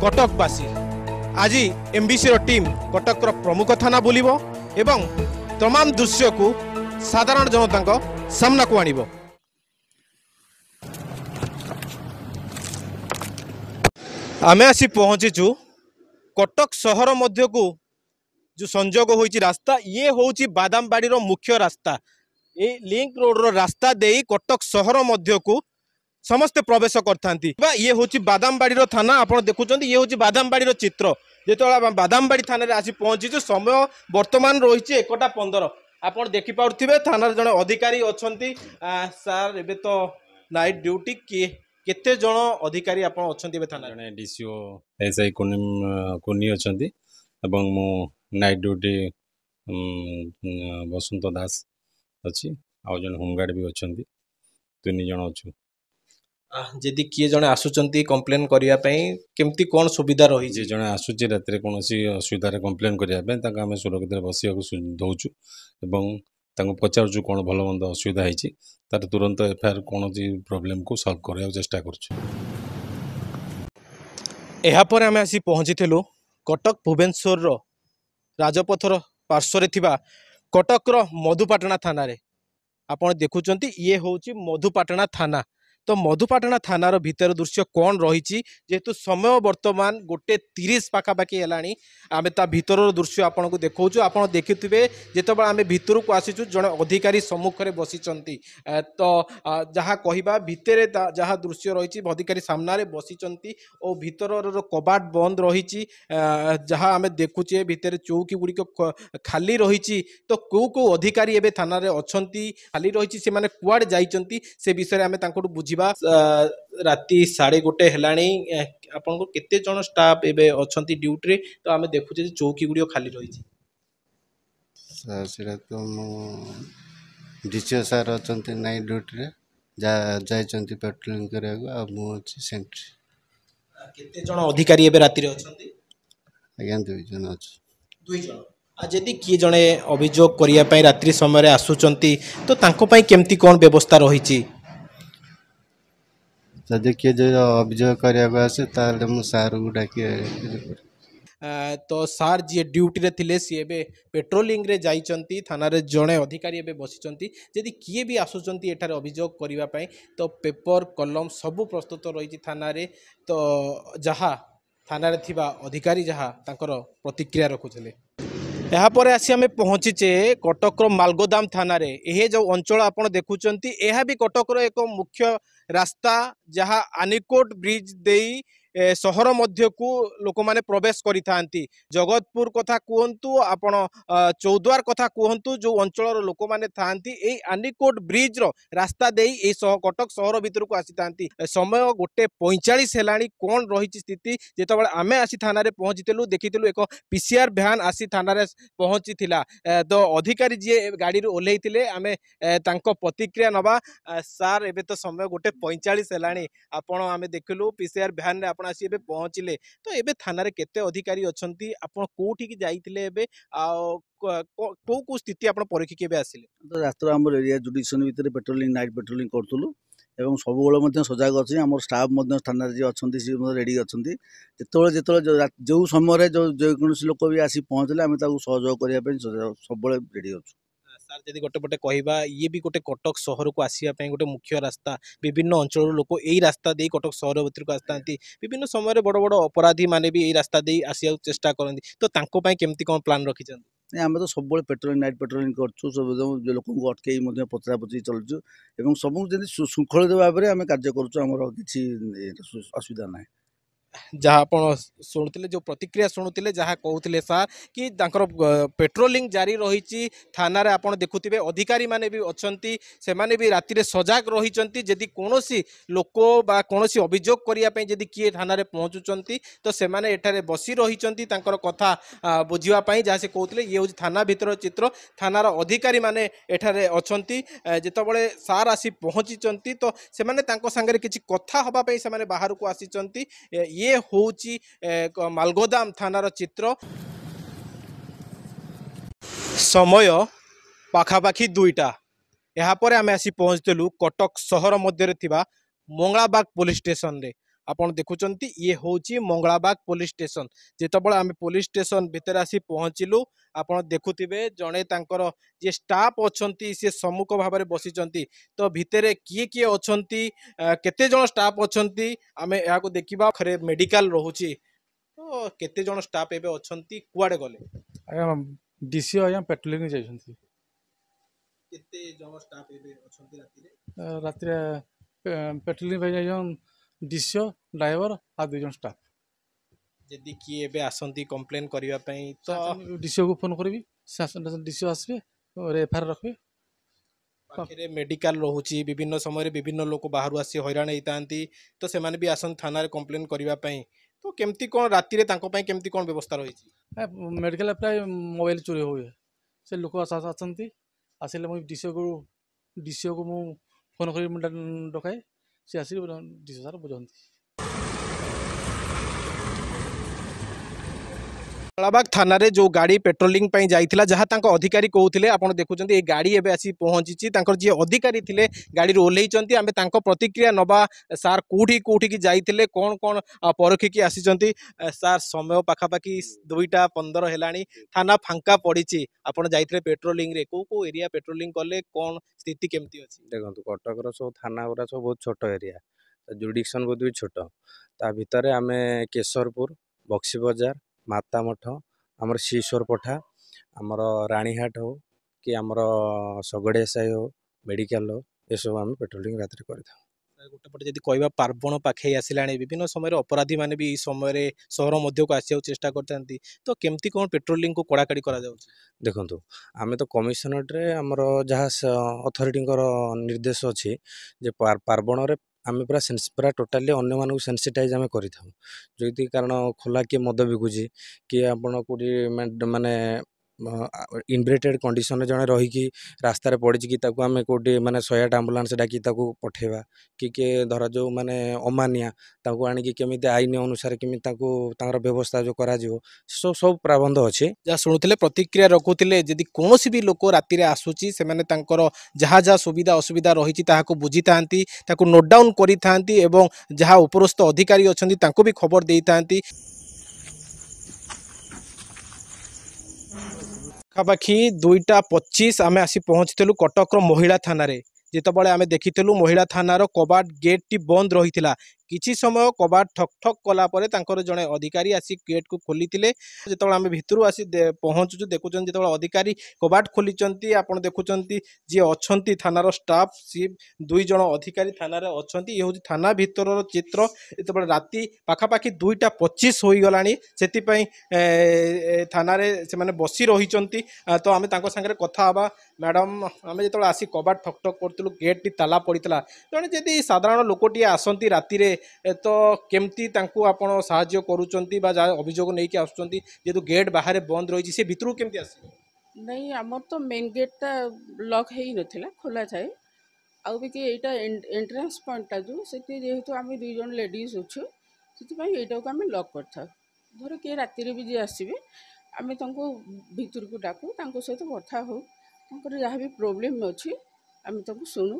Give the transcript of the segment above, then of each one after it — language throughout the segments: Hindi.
कटकवासी आज एमबीसी रो टीम कटक प्रमुख थाना बुलिबो एवं तमाम दृश्य को साधारण जनता को सामना को आनिबो। आमे आसी पहुँचीचु कटक सहर मध्य को जो संजोग होइची रास्ता ये होउची बादामबाड़ी रो मुख्य रास्ता ये लिंक रोड रो रास्ता देई कटक सहर मध्य को समस्ते प्रवेश करथांती। ये होची बादामबाड़ी रो थाना आपण देखुछंती ये होची बादामबाड़ी रो चित्र जेतोला बादामबाड़ी थाना रे आसी पहुँचीचु। समय वर्तमान रहीची 1:15 आपण देखि पाउथिबे थाना जने अधिकारी अछंती सर एबे तो नाइट ड्यूटी केते जण अधिकारी आपण अछंती एबे थाना जने डीसीओ एसआई कोनी अछंती एवं मो नाइट ड्यूटी वसंत दास अच्छी आउ जन होमगार्ड भी अछंती 3 जण अछू। जदि किए जने आसुचंती कंप्लेन करिया पई केमती कोन सुविधा रही जे जने आसुची रात्रि कोनोसी असुविधा रे कंप्लेन करिया पई ताका हमें सुरक्षित रे बसिया को दउचु एवं ताको पचारजु कोन भलमंद असुविधा हेची तार तुरंत एफआईआर कोनोसी प्रॉब्लम को सॉल्व करिया चेष्टा करछु। एहा पर हमें आसी पहुंचीथिलु कटक भुवनेश्वर रो राजपथर पार्श्व रे थिबा कटक रो मधुपाटना थाना रे आपण देखुचंती ये होउची मधुपाटना थाना। तो मधुपाटना थानार भीतर दृश्य कौन रही जेहेतु समय बर्तमान 1:30 पाखापाखि है आम ता भर दृश्य आपन को देखु। आप देखुवे जितेबाला आम भर को आसीचु जड़े अधिकारी सम्मुखें बसी तो जहाँ कहवा भितर जहाँ दृश्य रही अधिकारी सामने बसी और भर कबाट बंद रही जहाँ आम देखुचे भितर चौकी गुड़िक खाली रही। तो कौ कौ अधिकारी एवं थाना अच्छा खाली रही से मैंने कुआड़े जाइंट से विषय आम बुझी राति 1:30 हेलाणी आपन को केते जण स्टाफ एबे अछंती ड्यूटी रे। तो आमे देखु जे चौकी गुडियो खाली रही छी सर सेरा तो डीसीओ सर अछंती नाइट ड्यूटी रे जा जायचंती पेट्रोलिंग करे आ मु अछि सेंट्री केते जण अधिकारी एबे राति रे अछंती अगेन 2 जण अछि 2 जण आ जदी की जणे अभियोग करिया पई रात्रि समय रे आसुचंती तो तांको पई केमती कोन व्यवस्था रही छी जदि किए अभियोग करने आसे तो सार को डाक तो सार जी ड्यूटी रे थिले सी एबे पेट्रोलिंग रे जाइचंती थाना रे जणे अधिकारी एबे बसिचंती। जदि किए भी आसुचंती एठार अभियोग करिवा पई तो पेपर कलम सब प्रस्तुत रही थाना रे। तो जहा थाना रे थिबा अधिकारी जहा तांकर प्रतिक्रिया रखुथिले। यहाँ पर आसी आम पहुँचीचे कटक मालगोदाम थाना रे यह जो अंचल आपड़ देखुंट यह भी कटक एक मुख्य रास्ता जहाँ आनिकोट ब्रिज देई सहर मध्य को लोक मैंने प्रवेश करि थांती। जगतपुर कथा कहतु आपण चौद्वार कथा कहतु जो अंचल लोक मैंने थांती ए आनिकोट ब्रिज रो रास्ता दे कटक सहर भीतर को आसी थांती। समय 1:45 हेलाणी कौन रही स्थिति जेतबा आमे आसी थाना रे पहुँचीलु देखीलु एक पीसीआर भ्यान आसी थाना रे पहुँची थिला। तो अधिकारी जी गाड़ी रू ओल्ले आमे तांको प्रतिक्रिया नवा सार एबे तो समय 1:45 हेलाणी आपण आमे देखलु पीसीआर भ्यान रे आसी एबे पहुँचले। तो एबे थाना रे केते अधिकारी अछंती आपण कोठी की जाईतिले एबे आ को को स्थिति आपण परीक्षा केबे आसीले तो रात्र हमर एरिया जुडिशन भीतर पेट्रोलिंग नाइट पेट्रोलिंग करथुलु एवं सब बेला मध्य सजाग अछि हमर स्टाफ मध्य थाना जे अछंती से रेडी अछंती जेतोले जो समय रे जो कोनोसी लोक भी आसी पहुँचले हम ताकू सहयोग करिया पे सब बेला रेडी अछु सर। जदि गोटे कहवा ये भी गोटे कटक सहर को आसवाई गोटे मुख्य रास्ता विभिन्न अंचल लोक यही रास्ता दे कटक सहर भर को आसता विभिन्न समय रे बड़ बड़ अपराधी माने भी यही रास्ता दे आसा चेष्टा करती तो तांको पाई केमती कौन प्लान रखी आम तो सब पेट्रोलिंग नाइट पेट्रोलिंग करूँ सब लोक अटकई पचरा पचरी चलुँ और सब श्रृंखलित भाव में आम कार्य करूँ कि असुविधा ना जहाँ आप शुणुते जो प्रतिक्रिया शुणुते जहाँ कहते सार कि पेट्रोलिंग जारी रही थाना रे आप देखुवे अधिकारी माने भी अच्छा से माने भी राति सजाग रही जदि कौन लोक बा कौन अभियोग करने जदि किए थाना रे पहुँचुंट तो से माने एठारे बसी रही कथा बुझापी जहाँ से कहते ये हूँ थाना भीतर चित्र थानार अधिकारी माने एठारे अच्छा जितेबाला सार आसी पहुँची तो से सागर किसी कथा हाँपाई से बाहर को आसी ये होची मालगोदाम थानार चित्र। समय पाखापाखि 2टा यहाँ पर आम आसी पहुँचलु कटक सहर मध्य मंगलाबाग पुलिस स्टेशन रे। आपण देखुचंती ये होची मंगलाबाग पुलिस स्टेशन। जेतबळे आम पुलिस स्टेशन भितर आसी पहुँचलु आपण देखुथिबे जणे तांकर जे स्टाफ अछंती से सम्मुख भाव में बसिचंती। तो भितर किए किए अछंती केते जण स्टाफ अछंती आमे याको देखिबा। खरे मेडिकल रहूची तो केते जण स्टाफ एबे अछंती कुआडे गले? डीसी आया पेट्रोलिंग जायछंती। केते जण स्टाफ एबे अछंती रातिरे? रातिरे पेट्रोलिंग भाई जायछन डीसी ड्राइवर आ दुजन स्टाफ। यदि किए एबे आसंती कंप्लेन करिवा पई तो डीसी को फोन करबी, शासन डीसी आसबे और एफआईआर रखबे। पाखे मेडिकल रोची विभिन्न समय विभिन्न लोक बाहर आसी हैरान होता तो से भी आसन थाना रे कंप्लेन करने। तो केमती कौन राति केमती कौन व्यवस्था रही? मेडिकल प्राय मोबाइल चोरी हुए से लोक आसती आसिले मुझे डीसीओ को मु फोन कर डकाए सी आस डीसीओ सार बुझाती। मंगलाबाग थाना रे जो गाड़ी पेट्रोलिंग पई जाइथिला जहाँ तांको अधिकारी कहूथिले आपण देखुचंती ए गाड़ी एबे आसी पहुँची। तांकर जे अधिकारी थिले गाड़ी ओल्हेइचंती आमे तांको प्रतिक्रिया नबा। सार कोठी कोठी की जाइथिले कोन कोन परखिकी आसीचंती? सार समय पाखापाखि 2:15 हेलाणी थाना फांका पड़ीची। आपण जाइथिले पेट्रोलिंग रे को को एरिया पेट्रोलिंग कले कोन स्थिति केमती अछि? देखंतु कटक रो सब थाना गुरा सब बहुत छोट एरिया, जुडिक्शन बहुत भी छोट। ता भितरे आमे केशरपुर, बक्सी बाजार, मातामठ, आमर सीश्वर पठा, आमर राणीहाट हो कि आमर सगड़े साई हो, मेडिकल हो, ये सब आम पेट्रोलिंग रात में कर। गोटे पटे जब कह पार्वण पाखे आसला विभिन्न समय अपराधी मैंने भी समय सहर मध्य को आस चेषा करते तो केमती कौन पेट्रोलिंग को कड़ाकड़ी कर? देखो आम तो कमिशनरेट रे आमर जहाँ अथॉरिटी निर्देश अच्छी पार्वण आम पूरा टोटाली अन्न मानू सेनसीटाइज आम करें जो कारण खोला किए मद बिकुची किए आपड़ कौटी मानने इनब्रेटेड कंडीशन में जड़े रहीकि रास्तार पड़ी कि आम कौटी मानने 108 आम्बुलांस डाकि पठेवा कि किए धर जो मानने अमानिया आम आईन अनुसार केमी व्यवस्था जो कर सब सब प्राबंध अच्छे। जहाँ शुणुते प्रतिक्रिया रखुले जदि कौन भी लोक राति आसूची से जहाँ जहाँ सुविधा असुविधा रही बुझी था नोट डाउन करी थांती एवं जहाँ उपरस्थ अधिकारी अच्छा भी खबर दे था। पाखापाखि 2:25 आम आसी पहुँचल कटक महिला थाना रे। जितेबाला आम देखी महिला थानार कबाट गेट टी बंद रही था। किसी समय कबाट ठक ठक कलापर तर जड़े अधिकारी आसी गेट को खोली जिते आम भितर आसी पहुँचुँ देखुं जिते अधिकारी कबाट खोली आपड़ देखुं जी अच्छा थानार स्टाफ सी दुई जन अधिकारी थाना अच्छा। ये हूँ थाना भितर चित्र जिते राति पाखापाखि 2:25 हो गला से थाना से बसी रही। तो आम सागर कथा हाँ मैडम आम जो आसी कबाट ठक ठक करूँ गेट टी ताला पड़ता जड़े जदि साधारण लोकटे आसती राति तो केमती आपन साहाय्य करूचंती बा अभियोग नहीं कि आसुचंती जेतु गेट बाहर बंद रही से भितर केमती आसी? नहीं आमर तो मेन गेटा लॉक है नथिला खोला थाए आउ भी कि एटा एंट्रेंस पॉइंटटा जो सेति जेहेतु आमे दुई जन लेडीज अछि सेति पई एटा को आमे लॉक करथा। धर के राति रे भी जे आसीबे आमे तंको भितर को डाकू तंको सहित कथा हो तंकर जहा भी प्रॉब्लम अछि आमे तंको सुनु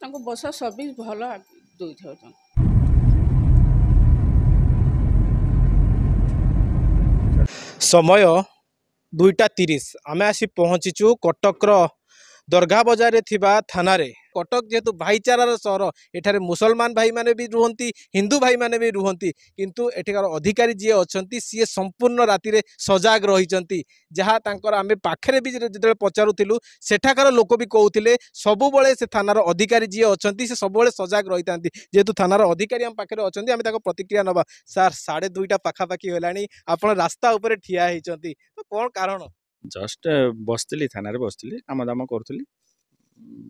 तंको बसा सर्विस भला दोइ थाउ तंको। समय 2:30 आम आसी पहुँचीचु कटक दरगाह बजार रे थिबा थाना रे। कटक जेहेतु भाईचारार सहर एठारे मुसलमान भाई माने भी रुहंती, हिंदू भाई माने भी रुहंती, किंतु एठिकार अधिकारी जी अछंती सी संपूर्ण राति रे सजाग रहिचंती। जहाँ तांकर आमे पाखरे भी जतबे पचारुथिलु सेठाकार लोक भी कहउथिले सबुबळे से थानार अधिकारी जी अछंती से सबुबळे सजाग रहितांती। जेहेतु थानार अधिकारी आम पाखरे अछंती आमे ताको प्रतिक्रिया नबा। सार 2:30 पाखापाखि होलानी आपण रास्ता उपरे ठिया हेइचंती तो कोन कारण? जस्ट बसती थाना बसती कम दाम करी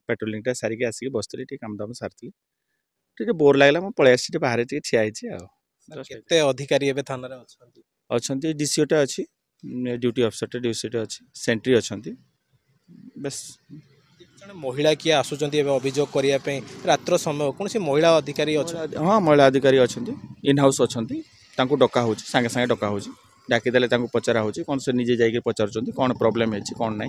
पेट्रोलिंगटा सारिक आसिक बसती कम दाम सारी टे बोर लगला मुझे पलि आसी बाहर ठियाई। अधिकारी थाना अच्छा डीसीओटे अच्छी ड्यूटी अफिसर डीसीओटे अच्छी सेंट्री अच्छा बस। जन महिला किए आसुँच अभियोग करने रात्र समय कौन सी महिला अधिकारी? हाँ महिला अधिकारी अच्छा इन हाउस अच्छा डका हो सागे सागे डका हो डाकिदेले पचरा हो कौन से निजे जाके पचार कौन प्रोब्लेम है कौन ना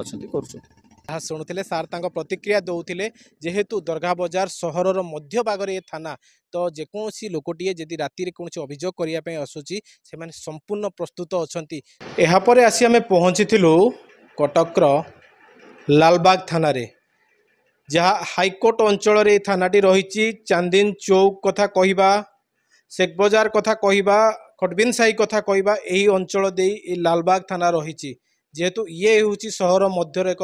अच्छा कर। शुणुले सार प्रतिक्रिया दौले जेहेतु दरगाह बजार सहर मध्य भागरे थाना तो जेकोसी लोकटीए जदि राति कौन अभियोग करने आसूची से संपूर्ण प्रस्तुत अच्छा। यापर आसी आम पहुँची कटक लालबाग थाना जहाँ हाइकोर्ट अंचल थानाटी रही चांदीन चौक कथा कहवा शेख बजार कथा कहवा खटबिन साई कथा कहवा यही अंचल दे लालबाग थाना रही जेहेतु ये हूँ सहर मध्य एक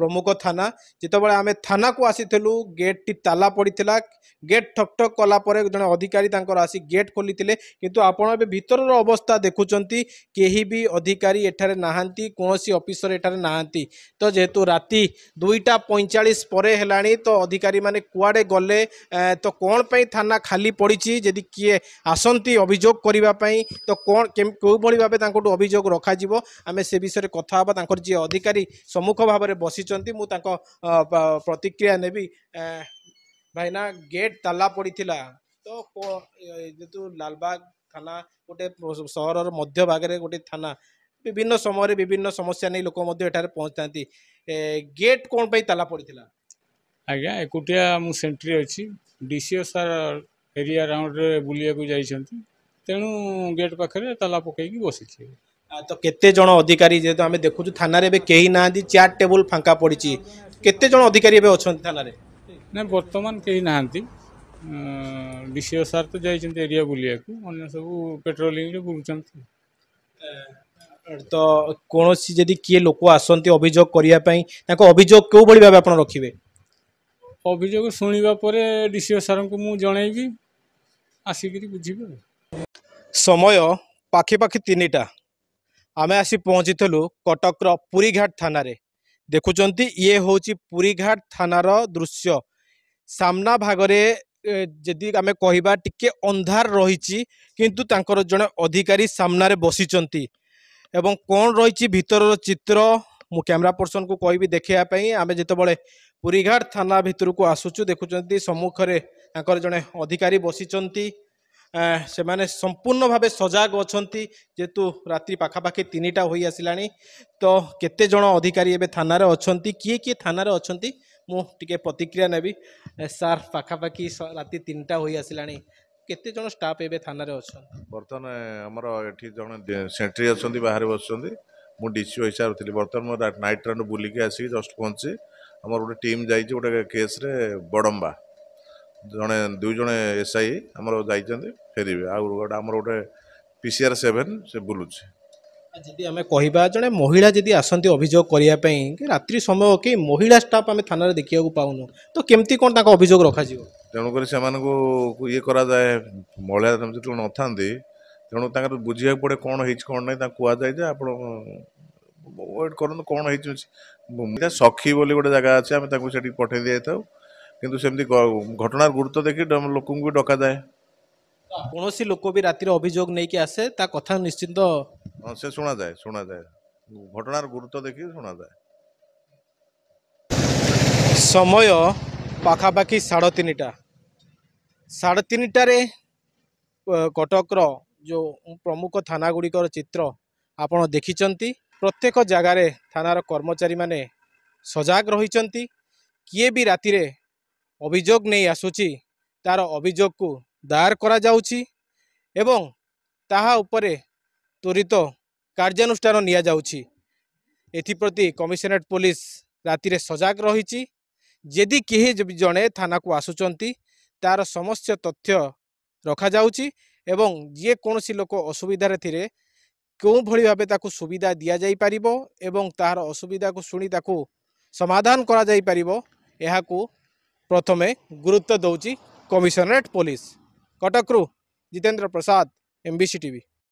प्रमुख थाना जिते बड़े आम थाना को आसी गेट टी ताला पड़ा गेट ठक ठक कलापर जन अधिकारी आसी गेट खोली किंतु आपड़ भीतर अवस्था देखुं कहीं भी अधिकारी एठारे नाहांती कौन सी ऑफिसर एठारे नाहांती तो जेहेतु राति 2:45 पर हेलाणी तो अधिकारी माने कुआड़े गले तो कौन पे थाना खाली पड़ी जदि किए आसती अभियोग करने तो कौन कौ भाई भाव अभियोग रखा आम से विषय में कथा हाँ जी अधिकारी सम्मुख भाव में बसी प्रतिक्रिया नेबी भाईना गेट ताला पड़ी थिला तो जेतु लालबाग थाना गोटे सहर मध्य भागे गोटे थाना विभिन्न समय विभिन्न समस्या नहीं लोक पहुँचता गेट कौन पर ताला पड़ी थिला आज्ञा एकुटिया सेंट्री अच्छी डीसीओ सर एरिया राउंड बुलिया तेणु गेट पाखे ताला पकईकि बसी तो केते जन अधिकारी जेतो आमे देखुछु थाना रे बे केही नांदी चार टेबल फांका पड़ी केते जन अधिकारी बे अछन थाना रे ना वर्तमान केही नांदी डीसीओ सर तो जाइछन एरिया बुलिया को अन्य सब पेट्रोलिंग रे बुलुछन तो कोनोसी जदी किए लोक आसंती अभियोग करिया पई ताको अभियोग को बळी भाबे आपण रखिबे अभियोग सुनिबा परे डीसीओ सर को मु जणैबी आसीगिरी बुझिबे समय पाखे पाखे 3टा आमे आसी पहुँची कटक पुरीघाट थाना रे देखुचंती ये हूँ पुरीघाट थानार दृश्य सामना भागरे जदि आमे कहिबा टिके अंधार रही किंतु तांकर जने अधिकारी सामना रे बसीचंती एवं कौन रही भीतर चित्र मु कैमरा पर्सन को कहि देखापी आमे जेतबळे पुरीघाट थाना भितर को आसुचु देखुचंती सम्मुखरे तांकर जने अधिकारी बसीचंती से माने संपूर्ण भाव सजग अच्छा जेहेतु रात्रि पाखापाखि 3टा हो आसला तो केते जन अधिकारी एबे थाना रे अच्छा किए किए थाना रे अच्छा मुझे प्रतिक्रिया नेबी सार पाखापाखि राति 3टा हो आसला केते जन स्टाफ एबे थाना रे अच्छा बर्तन हमर एठी जन सेंट्री अच्छा बाहर बस मु डीसीओ हिसाब से बर्तन मो नाइट राउंड बुलिके आसी जस्ट पहुंची हमर गोटे टीम जाई गोटे केस रे बड़ंबा जड़े दुई जड़े एसआई आमर जाइए फेर आम गोटे PCR-7 से बुलूचे जी आम कह जड़े महिला जी आसती अभियोग करने रात्रि समय कि महिला स्टाफ आम थाना देखा पाऊन तो केमती कौन अभियोग रखा तेणुक से ये कराए महिला जो न था तेणु बुझा पड़े कौन हो कौन ना कहुए जे आप वेट करूँ कौन हो सखी बोली गोटे जगह अच्छे आम पठे दी जाता किंतु सेमती घटना गुरुत्व देखी लोक को डका जाए कौन सी लोक भी रातिर अभियोग नहीं कि आसे ता कथा निश्चिंत तो... से शुणा जाए घटनार गुरुत्व देखी शुणा जाए समय पाखापाखि 3:30 3:30 कटक जो प्रमुख थाना गुड़िकर चित्र आपड़ देखी प्रत्येक जगार थानार कर्मचारी माने सजग रही किए भी राति अभियोग नहीं आसूची तार अभियोग को दायर करा जाउची एवं ताहा उपरे त्वरित कार्यानुष्ठान निया जाउची एथिप्रति कमिशनरेट पुलिस राति सजग रही यदि केही जने थाना को आसुचंती तार समस्त तथ्य रखा जाउची एवं जे कोनोसी लोक असुविधा थिरे कोन भली भाबे ताकू सुविधा दिया जाई परिबो एवं तार असुविधा को सुनी ताकू समाधान करा जाई परिबो एहाकू प्रथमे गुरुत्व दौची कमिशनरेट पुलिस कटकरू जितेंद्र प्रसाद MBCTv।